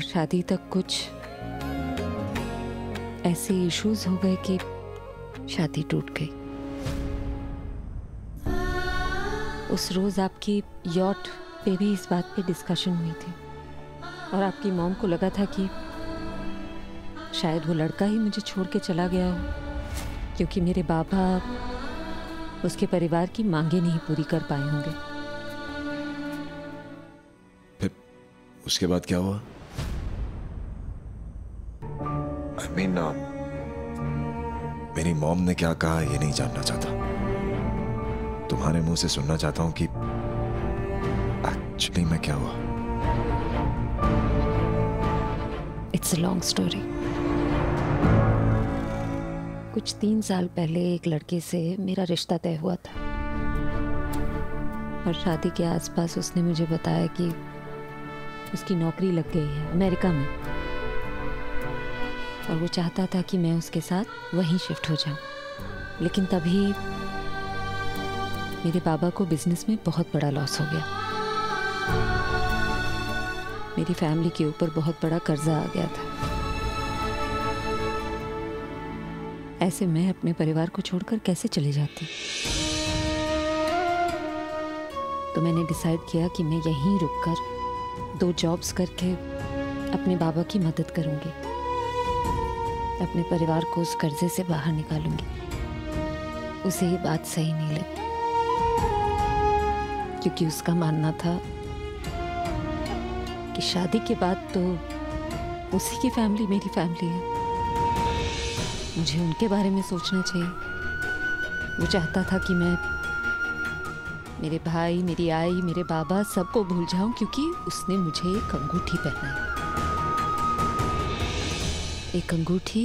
और शादी तक कुछ ऐसे इश्यूज हो गए कि शादी टूट गई। उस रोज़ आपकी यॉट पे भी इस बात पे डिस्कशन हुई थी और आपकी मॉम को लगा था कि शायद वो लड़का ही मुझे छोड़ के चला गया हो, क्योंकि मेरे बाबा उसके परिवार की मांगे नहीं पूरी कर पाए होंगे। उसके बाद क्या हुआ? I mean, मेरी मॉम ने क्या कहा ये नहीं जानना चाहता, तुम्हारे मुंह से सुनना चाहता हूं कि एक्चुअली मैं क्या हुआ। It's a long story. कुछ 3 साल पहले एक लड़के से मेरा रिश्ता तय हुआ था और शादी के आसपास उसने मुझे बताया कि उसकी नौकरी लग गई है अमेरिका में और वो चाहता था कि मैं उसके साथ वहीं शिफ्ट हो जाऊं। लेकिन तभी मेरे बाबा को बिजनेस में बहुत बड़ा लॉस हो गया, मेरी फैमिली के ऊपर बहुत बड़ा कर्जा आ गया था। ऐसे मैं अपने परिवार को छोड़कर कैसे चली जाती? तो मैंने डिसाइड किया कि मैं यहीं रुककर 2 जॉब्स करके अपने बाबा की मदद करूंगी, अपने परिवार को उस कर्जे से बाहर निकालूंगी। उसे ये बात सही नहीं लगी क्योंकि उसका मानना था कि शादी के बाद तो उसी की फैमिली मेरी फैमिली है, मुझे उनके बारे में सोचना चाहिए। वो चाहता था कि मैं मेरे भाई, मेरी आई, मेरे बाबा सबको भूल जाऊं क्योंकि उसने मुझे एक अंगूठी पहनाई। एक अंगूठी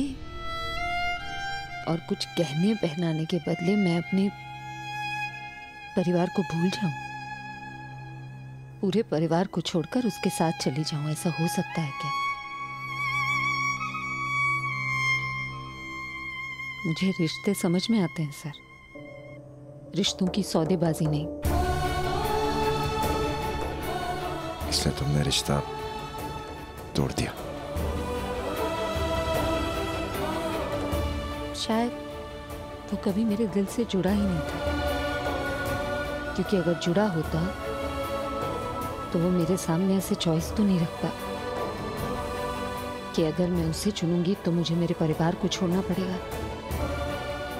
और कुछ गहने पहनाने के बदले मैं अपने परिवार को भूल जाऊं, पूरे परिवार को छोड़कर उसके साथ चली जाऊं, ऐसा हो सकता है क्या? मुझे रिश्ते समझ में आते हैं सर, रिश्तों की सौदेबाजी नहीं। इसलिए तुमने रिश्ता तोड़ दिया? शायद वो कभी मेरे दिल से जुड़ा ही नहीं था, क्योंकि अगर जुड़ा होता तो वो मेरे सामने ऐसे चॉइस तो नहीं रखता कि अगर मैं उसे चुनूंगी तो मुझे मेरे परिवार को छोड़ना पड़ेगा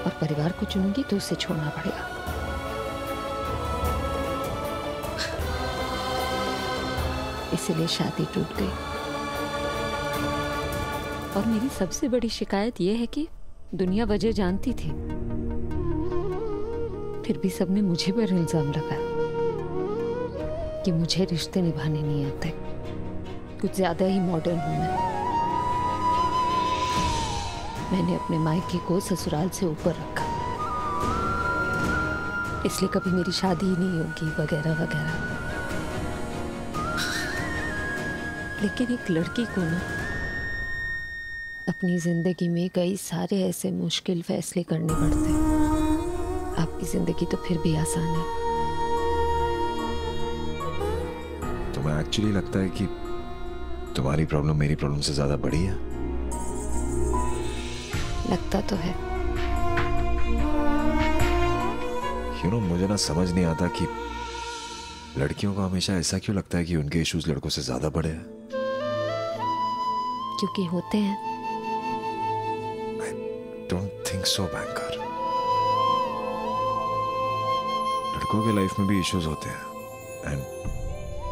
और परिवार को चुनूंगी तो उसे छोड़ना पड़ेगा। इसलिए शादी टूट गई। और मेरी सबसे बड़ी शिकायत यह है कि दुनिया वजह जानती थी, फिर भी सबने मुझे पर इल्जाम लगाया कि मुझे रिश्ते निभाने नहीं आते, कुछ ज्यादा ही मॉडर्न हूं मैं। मैंने अपने मायके को ससुराल से ऊपर रखा, इसलिए कभी मेरी शादी ही नहीं होगी वगैरह वगैरह। लेकिन एक लड़की को ना अपनी जिंदगी में कई सारे ऐसे मुश्किल फैसले करने पड़ते हैं। आपकी जिंदगी तो फिर भी आसान है। तुम्हें एक्चुअली लगता है कि तुम्हारी प्रॉब्लम मेरी प्रॉब्लम से ज्यादा बड़ी है? लगता तो है। You know, मुझे ना समझ नहीं आता कि लड़कियों को हमेशा ऐसा क्यों लगता है कि उनके इश्यूज लड़कों से ज्यादा बड़े हैं। क्योंकि होते हैं। I don't think so, banker. लड़कों के लाइफ में भी इश्यूज होते हैं एंड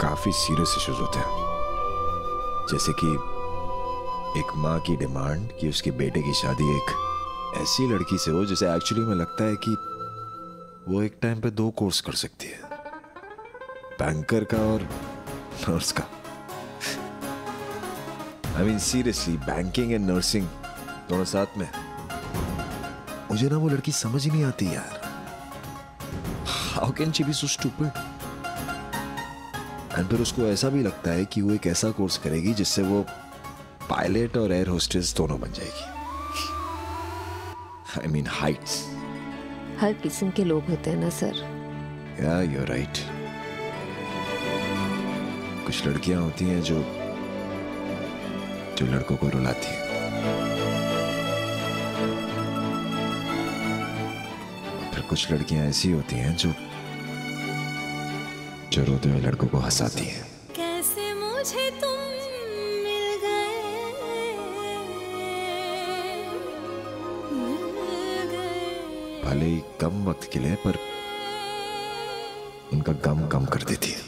काफी सीरियस इश्यूज होते हैं, जैसे कि एक माँ की डिमांड कि उसके बेटे की शादी एक ऐसी लड़की से हो जिसे एक्चुअली में लगता है कि वो एक टाइम पे 2 कोर्स कर सकती है, बैंकर का और नर्स का। I mean seriously, banking and nursing दोनों साथ में। मुझे ना वो लड़की समझ ही नहीं आती यार। How can she be so stupid? And फिर उसको ऐसा भी लगता है कि वो एक ऐसा कोर्स करेगी जिससे वो पायलट और एयर होस्टेस दोनों बन जाएगी। I mean Heights. हर किस्म के लोग होते हैं ना सर। या यू आर राइट। कुछ लड़कियां होती हैं जो जो लड़कों को रुलाती है। फिर कुछ लड़कियां ऐसी होती हैं जो रोते हुए लड़कों को हंसाती हैं। कैसे मुझे तुम मिल गए, भले ही कम वक्त के लिए, पर उनका गम कम कर देती है।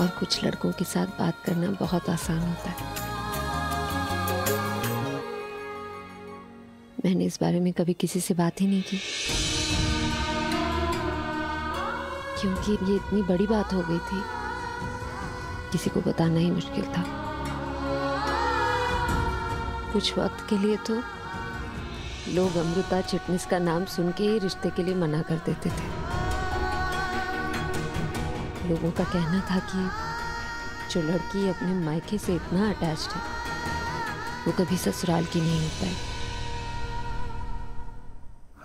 और कुछ लड़कों के साथ बात करना बहुत आसान होता है। मैंने इस बारे में कभी किसी से बात ही नहीं की, क्योंकि ये इतनी बड़ी बात हो गई थी, किसी को बताना ही मुश्किल था। कुछ वक्त के लिए तो लोग अमृता चिटनिस का नाम सुन के ही रिश्ते के लिए मना कर देते थे। लोगों का कहना था कि जो लड़की अपने मायके से इतना अटैच्ड है, वो कभी ससुराल की नहीं हो पाई।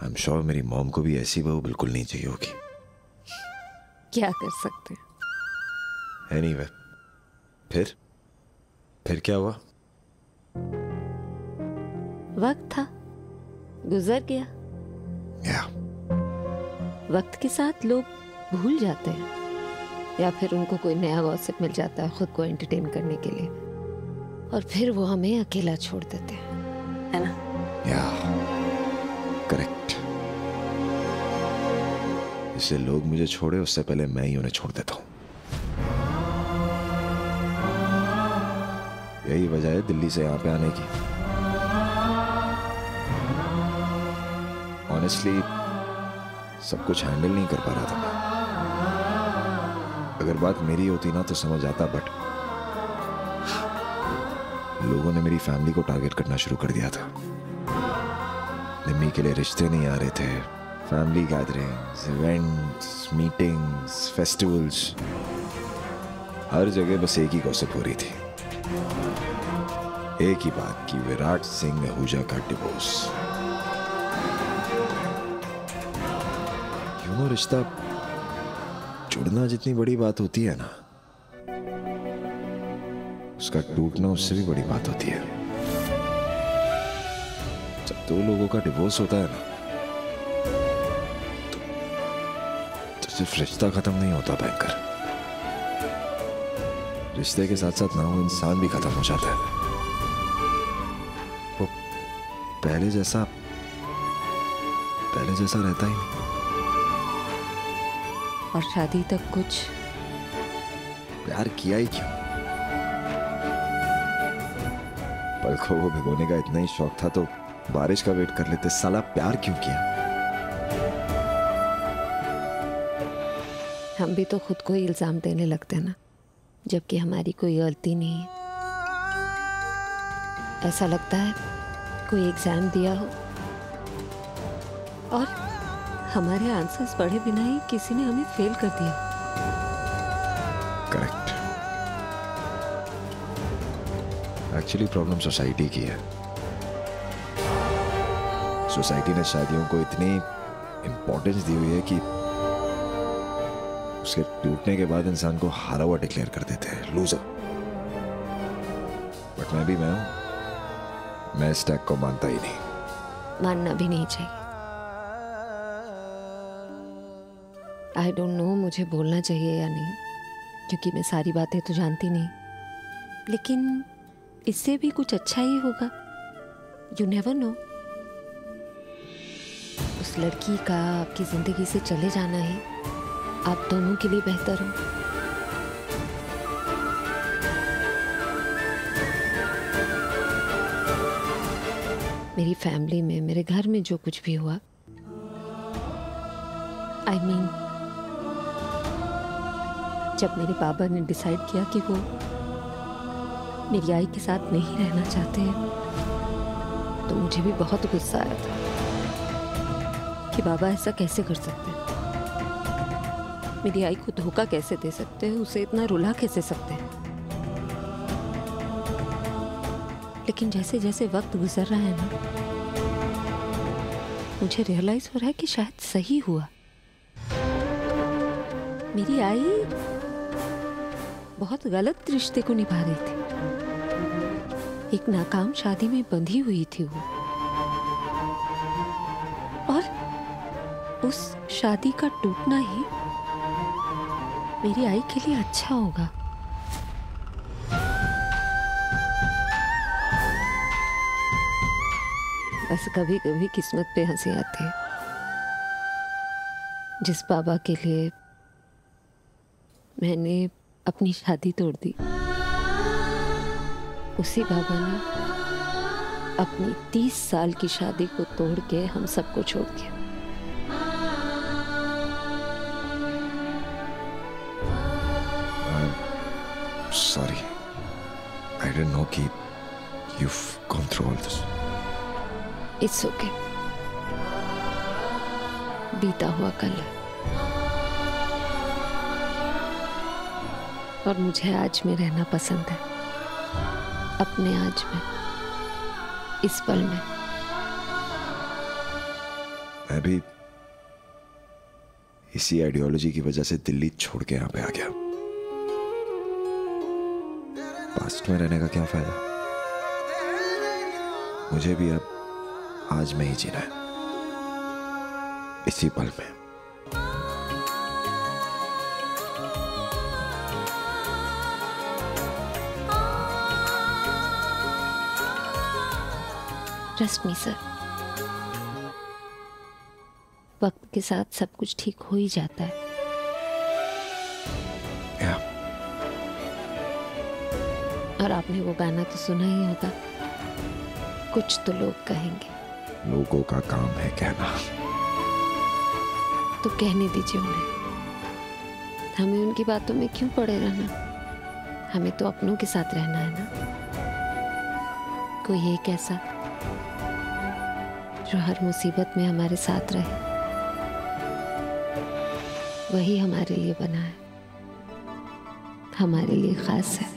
I'm sure मेरी मॉम को भी ऐसी बहू बिल्कुल नहीं चाहिए होगी। क्या कर सकते हैं? Anyway, फिर क्या हुआ? वक्त था, गुजर गया। Yeah. वक्त के साथ लोग भूल जाते हैं, या फिर उनको कोई नया गॉसिप मिल जाता है खुद को एंटरटेन करने के लिए, और फिर वो हमें अकेला छोड़ देते हैं, है ना? या करेक्ट। इससे लोग मुझे छोड़े उससे पहले मैं ही उन्हें छोड़ देता हूँ। यही वजह है दिल्ली से यहाँ पे आने की। ऑनेस्टली सब कुछ हैंडल नहीं कर पा रहा था मैं। अगर बात मेरी होती ना तो समझ आता, बट लोगों ने मेरी फैमिली को टारगेट करना शुरू कर दिया था। मम्मी के लिए रिश्ते नहीं आ रहे थे, family gatherings, events, meetings, festivals, हर जगह बस एक ही गॉसिप हो रही थी, एक ही बात कि विराट सिंह आहूजा का डिवोर्स। यू नो, रिश्ता जुड़ना जितनी बड़ी बात होती है ना, उसका टूटना उससे भी बड़ी बात होती है। जब दो लोगों का डिवोर्स होता है ना, तो सिर्फ रिश्ता खत्म नहीं होता भयंकर, रिश्ते के साथ साथ ना वो इंसान भी खत्म हो जाता है। वो पहले जैसा रहता ही नहीं। और शादी तक कुछ प्यार किया ही क्यों? पल को वो भिगोने का इतना ही शौक था तो बारिश का वेट कर लेते, साला प्यार क्यों किया? हम भी तो खुद को ही इल्जाम देने लगते हैं ना, जबकि हमारी कोई गलती नहीं है। ऐसा लगता है कोई एग्जाम दिया हो और हमारे आंसर्स पढ़े बिना ही किसी ने हमें फेल कर दिया। करेक्ट। एक्चुअली प्रॉब्लम सोसाइटी की है। सोसाइटी ने शादियों को इतनी इम्पोर्टेंस दी हुई है कि उसके टूटने के बाद इंसान को हारा हुआ डिक्लेयर कर देते हैं, लूजर। बट मैं हूं, मैं इस टैग को मानता ही नहीं। मानना भी नहीं चाहिए। आई डोंट नो मुझे बोलना चाहिए या नहीं, क्योंकि मैं सारी बातें तो जानती नहीं, लेकिन इससे भी कुछ अच्छा ही होगा। You never know. उस लड़की का आपकी ज़िंदगी से चले जाना है आप दोनों के लिए बेहतर हो। मेरी फैमिली में, मेरे घर में जो कुछ भी हुआ, आई मीन, जब मेरे पापा ने डिसाइड किया कि वो मेरी आई के साथ नहीं रहना चाहते हैं, तो मुझे भी बहुत गुस्सा आया था कि बाबा ऐसा कैसे कर सकते हैं, मेरी आई को धोखा कैसे दे सकते हैं, उसे इतना रुला कैसे सकते हैं। लेकिन जैसे जैसे वक्त गुजर रहा है ना, मुझे रियलाइज हो रहा है कि शायद सही हुआ। मेरी आई बहुत गलत रिश्ते को निभा रही थी। एक नाकाम शादी में बंधी हुई थी वो, और उस शादी का टूटना ही मेरी आई के लिए अच्छा होगा। बस कभी कभी किस्मत पे हंसी आती है। जिस बाबा के लिए मैंने अपनी शादी तोड़ दी, उसी बाबा ने अपनी 30 साल की शादी को तोड़ के हम सबको छोड़ दिया। Sorry, I didn't know कि you've gone through all this. It's okay. बीता हुआ कल है और मुझे आज में रहना पसंद है, अपने आज में, इस पल में। मैं भी इसी आइडियोलॉजी की वजह से दिल्ली छोड़ के यहाँ पे आ गया। पास्ट में रहने का क्या फायदा? मुझे भी अब आज में ही जीना है, इसी पल में। ट्रस्ट मी सर, वक्त के साथ सब कुछ ठीक हो ही जाता है। और आपने वो गाना तो सुना ही होगा, कुछ तो लोग कहेंगे। लोगों का काम है कहना, तो कहने दीजिए उन्हें। हमें उनकी बातों में क्यों पड़े रहना? हमें तो अपनों के साथ रहना है ना। कोई एक ऐसा जो हर मुसीबत में हमारे साथ रहे, वही हमारे लिए बना है, हमारे लिए खास है।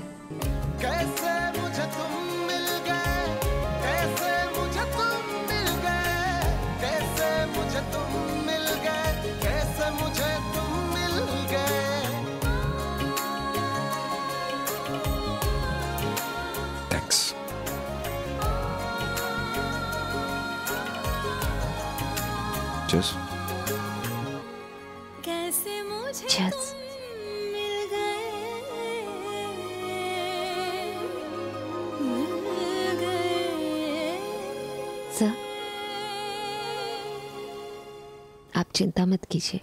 चिंता मत कीजिए,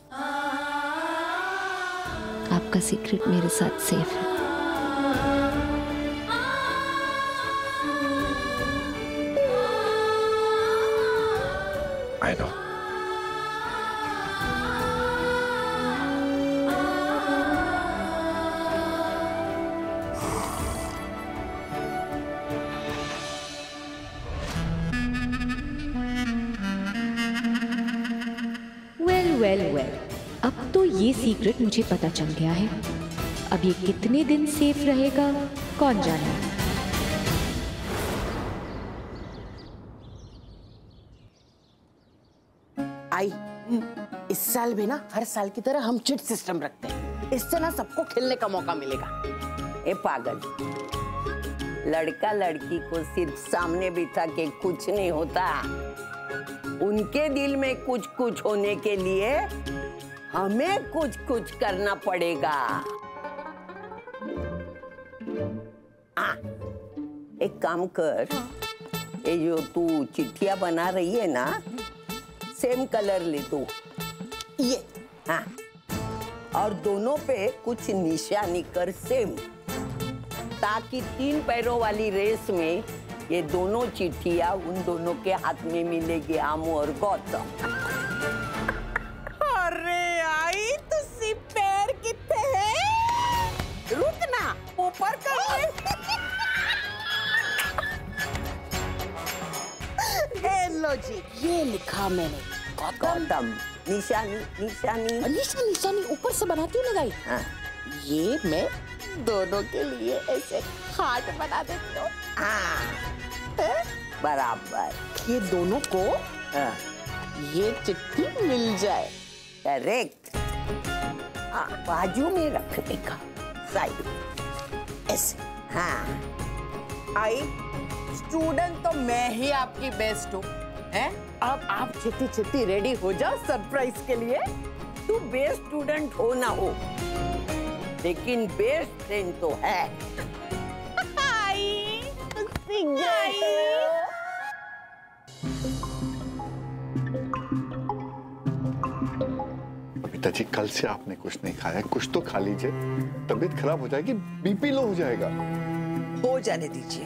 आपका सीक्रेट मेरे साथ सेफ है। I know. सीक्रेट मुझे पता चल गया है। अब ये कितने दिन सेफ रहेगा कौन जाने। आई, इस साल भी ना हर साल की तरह हम चिट सिस्टम रखते हैं। इससे ना सबको खेलने का मौका मिलेगा। ए पागल, लड़का लड़की को सिर्फ सामने बिठा के कुछ नहीं होता। उनके दिल में कुछ कुछ होने के लिए हमें कुछ कुछ करना पड़ेगा। एक काम कर, ये जो तू चिट्ठियां बना रही है ना, सेम कलर ले तू ये। हाँ, और दोनों पे कुछ निशानी कर सेम, ताकि 3 पैरों वाली रेस में ये दोनों चिट्ठियां उन दोनों के हाथ में मिलेगी, आमू और गौतम। ये लिखा मैंने, गौतम। निशानी निशानी निशानी निशानी ऊपर से बनाती हूँ ना गाई। हाँ। ये मैं दोनों के लिए ऐसे हार्ट बना देती हूँ। हाँ। बराबर। ये दोनों को ये चिट्ठी मिल जाए। करेक्ट। बाजू में रखने का, साइड ऐसे। हाँ आई स्टूडेंट तो मैं ही आपकी बेस्ट हूँ। अब आप छिटी छिटी रेडी हो जाओ सरप्राइज के लिए। तू बेस्ट स्टूडेंट हो ना हो, लेकिन बेस्ट फ्रेंड तो है। आई बेटा जी, कल से आपने कुछ नहीं खाया, कुछ तो खा लीजिए, तबीयत खराब हो जाएगी, बीपी लो हो जाएगा। हो जाने दीजिए,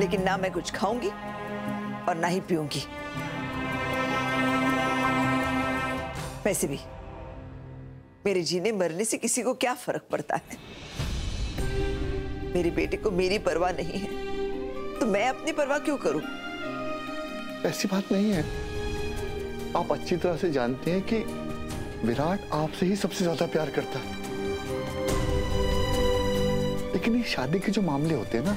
लेकिन ना मैं कुछ खाऊंगी और ना ही पीऊंगी। वैसे भी मेरे जीने मरने से किसी को क्या फर्क पड़ता है। मेरे बेटे को मेरी परवाह नहीं है तो मैं अपनी परवाह क्यों करूं? ऐसी बात नहीं है। आप अच्छी तरह से जानते हैं कि विराट आपसे ही सबसे ज्यादा प्यार करता है, लेकिन ये शादी के जो मामले होते हैं ना,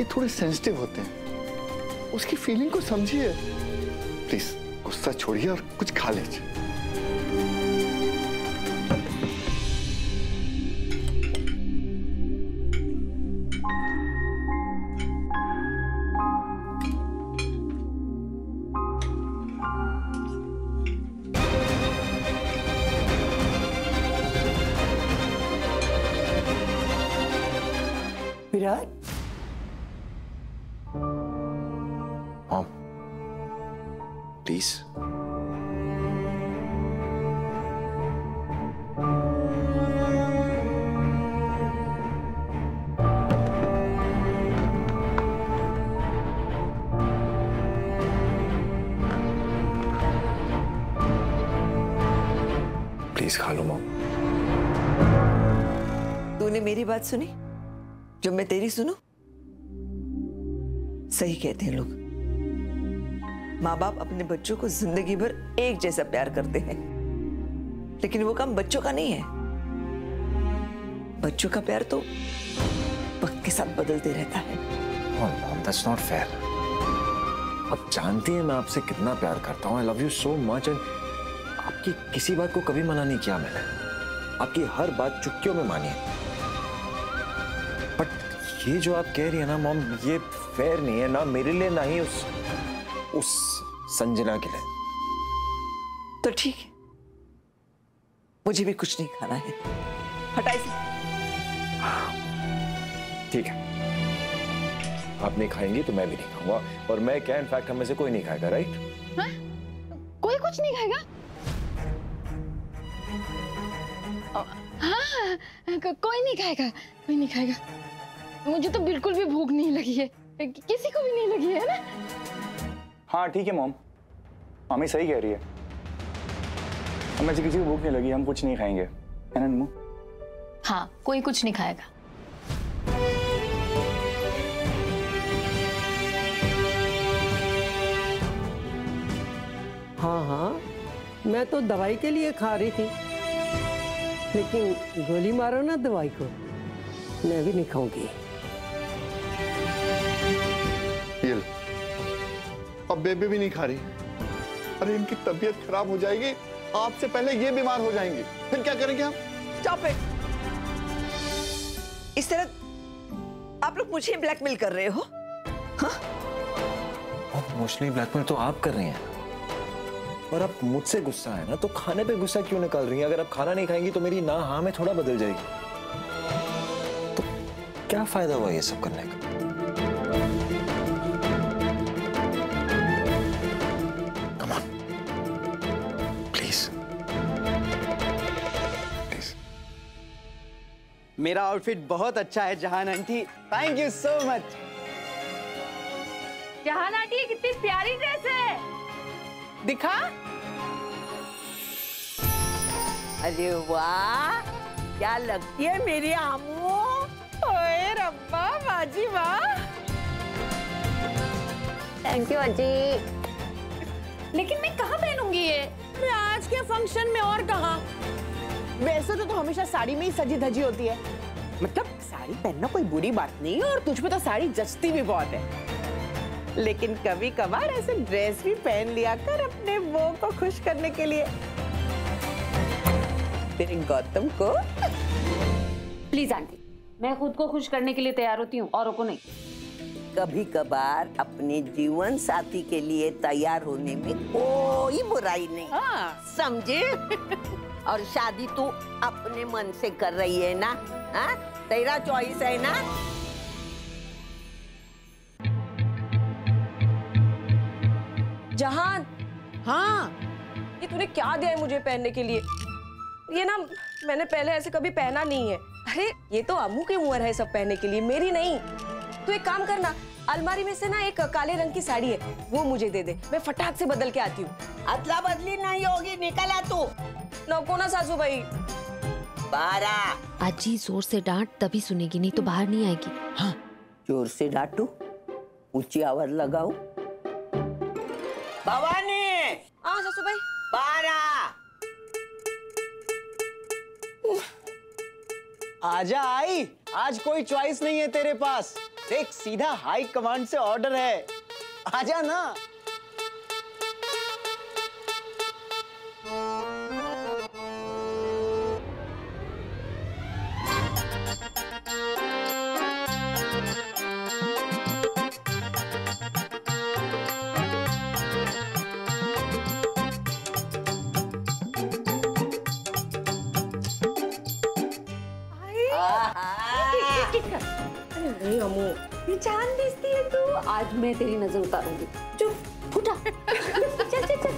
ये थोड़े सेंसिटिव होते हैं। उसकी फीलिंग को समझिए। प्लीज गुस्सा छोड़िए और कुछ खा लीजिए। विराट प्लीज, प्लीज खा लो मॉम। तूने मेरी बात सुनी जब मैं तेरी सुनूं? सही कहते हैं लोग, माँ बाप अपने बच्चों को जिंदगी भर एक जैसा प्यार करते हैं, लेकिन वो काम बच्चों का नहीं है। बच्चों का प्यार तो वक्त के साथ बदलते रहता है। Oh mom, that's not fair. आप जानती हैं मैं आपसे कितना प्यार करता हूँ। I love you so much and आपकी किसी बात को कभी मना नहीं किया मैंने। आपकी हर बात चुटकियों में मानी है। बट ये जो आप कह रही है ना मॉम, ये फेयर नहीं है ना मेरे लिए, ना ही उस संजना के लिए। तो ठीक है, मुझे भी कुछ नहीं खाना है। हटाइए। ठीक है, आप नहीं खाएंगी तो मैं भी नहीं खाऊंगा, और मैं क्या, इनफैक्ट हम में से कोई नहीं खाएगा। राइट? हाँ? कोई कुछ नहीं खाएगा? हाँ, कोई नहीं खाएगा, कोई नहीं खाएगा। मुझे तो बिल्कुल भी भूख नहीं लगी है, किसी को भी नहीं लगी है ना। हाँ ठीक है मॉम, मम्मी सही कह रही है, हमें से किसी को भूख नहीं लगी, हम कुछ नहीं खाएंगे, है ना मम्मी? हाँ, कोई कुछ नहीं खाएगा। हाँ हाँ, मैं तो दवाई के लिए खा रही थी, लेकिन गोली मारो ना दवाई को, मैं भी नहीं खाऊंगी। अब बेबी भी नहीं खा रही। अरे इनकी तबीयत खराब हो जाएगी, आपसे पहले ये बीमार हो जाएंगी, फिर क्या करेंगे हम? Stop it. इस तरह आप लोग मुझे ब्लैकमेल कर रहे हो। इमोशनली ब्लैकमेल तो आप कर रहे हैं, और आप मुझसे गुस्सा है ना, तो खाने पे गुस्सा क्यों निकाल रही हैं? अगर आप खाना नहीं खाएंगी तो मेरी ना हाँ में थोड़ा बदल जाएगी, तो क्या फायदा हुआ ये सब करने का? मेरा आउटफिट बहुत अच्छा है Jahan aunty, thank you so much. Jahan aunty ये कितनी प्यारी ड्रेस है, दिखा। अरे वाह, क्या लगती है मेरी आमू। ओए रब्बा, बाजी वाह, थैंक यू आंटी। लेकिन मैं कहाँ पहनूंगी ये? अरे आज के फंक्शन में और कहाँ। वैसे तो हमेशा साड़ी में ही सजी धजी होती है, मतलब साड़ी पहनना कोई बुरी बात नहीं है, और तुझ पे तो साड़ी जचती भी बहुत है, लेकिन कभी कभार ऐसे ड्रेस भी पहन लिया कर अपने वो को खुश करने के लिए। तेरे गौतम को। प्लीज आंटी, मैं खुद को खुश करने के लिए तैयार होती हूँ, औरों को नहीं। कभी कभार अपने जीवन साथी के लिए तैयार होने में कोई बुराई नहीं, समझे? और शादी तू अपने मन से कर रही है ना, हाँ? तेरा चॉइस है ना। जहान, हाँ, ये तूने क्या दिया है मुझे पहनने के लिए? ये ना मैंने पहले ऐसे कभी पहना नहीं है। अरे ये तो अम्मू की उम्र है सब पहनने के लिए, मेरी नहीं। तो एक काम करना, अलमारी में से ना एक काले रंग की साड़ी है, वो मुझे दे दे, मैं फटाक से बदल के आती हूँ। अदला बदली नहीं होगी, निकल आ तू। नको ना सासू भाई। बारह। आजी जोर से डांट तभी सुनेगी, नहीं तो बाहर नहीं आएगी। हाँ, जोर से डांटू, ऊंची आवाज लगाऊ। भवानी। हाँ सासू भाई। बारह। आजा आई, आज कोई चॉइस नहीं है तेरे पास। देख सीधा हाई कमांड से ऑर्डर है, आजा ना। चांद दिखती है तू, आज मैं तेरी नजर उतारूंगी। चुप, फुटा। चल चल चल।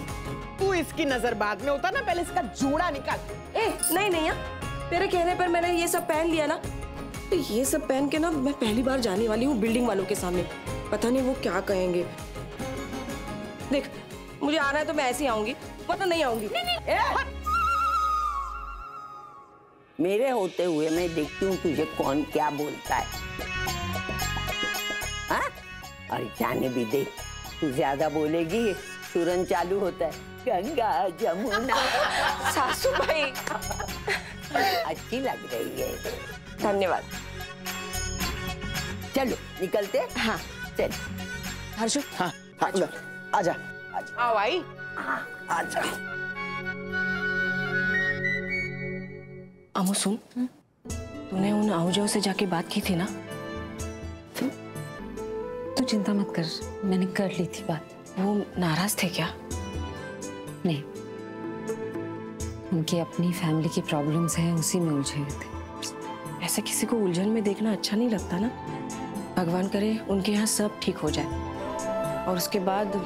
तू इसकी नजर बाद में उतार ना, पहले इसका जोड़ा निकाल। ए नहीं नहीं, तेरे कहने पर मैंने ये सब पहन लिया ना, तो ये सब पहन के ना मैं पहली बार जाने वाली हूँ बिल्डिंग वालों के सामने, पता नहीं वो क्या कहेंगे। देख मुझे आना है तो मैं ऐसे आऊंगी, पता नहीं आऊंगी। मेरे होते हुए मैं देखती हूँ तुझे कौन क्या बोलता है, हाँ? और जाने भी दे, तू ज्यादा बोलेगी तुरंत चालू होता है गंगा जमुना। सासू भाई अच्छी लग रही है, धन्यवाद। चलो निकलते। हाँ चल हर्षु। हाँ हाँ आजा आजा। आओ भाई। हाँ आजा। अमू सुन, तूने उन आहूजाओं से जाके बात की थी ना? तू चिंता मत कर, मैंने कर ली थी बात। वो नाराज थे क्या? नहीं, उनकी अपनी फैमिली की प्रॉब्लम्स हैं, उसी में उलझे थे। ऐसे किसी को उलझन में देखना अच्छा नहीं लगता ना। भगवान करे उनके यहाँ सब ठीक हो जाए और उसके बाद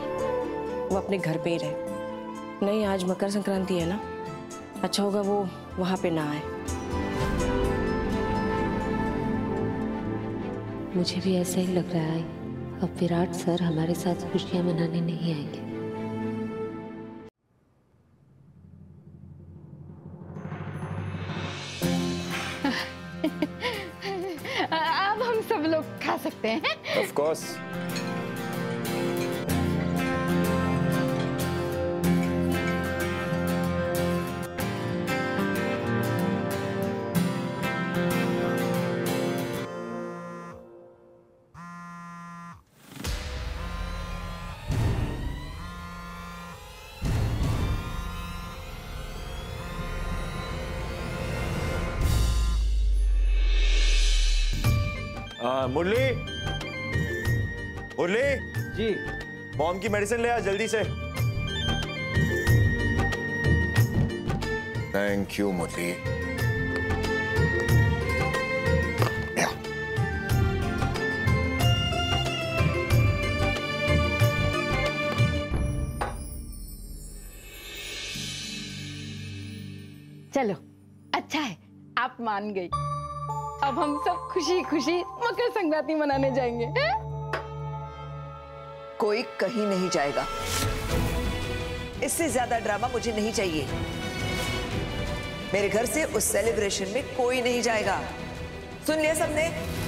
वो अपने घर पे ही रहे। नहीं, आज मकर संक्रांति है ना, अच्छा होगा वो वहाँ पे ना आए। मुझे भी ऐसा ही लग रहा है, अब विराट सर हमारे साथ खुशियां मनाने नहीं आएंगे। अब हम सब लोग खा सकते हैं। Of course. Murali, Murali ji, mom की मेडिसिन ले आ जल्दी से। थैंक यू मुरली। चलो अच्छा है, आप मान गई। अब हम सब खुशी खुशी मकर संक्रांति मनाने जाएंगे। कोई कहीं नहीं जाएगा, इससे ज्यादा ड्रामा मुझे नहीं चाहिए। मेरे घर से उस सेलिब्रेशन में कोई नहीं जाएगा, सुन लिया सबने?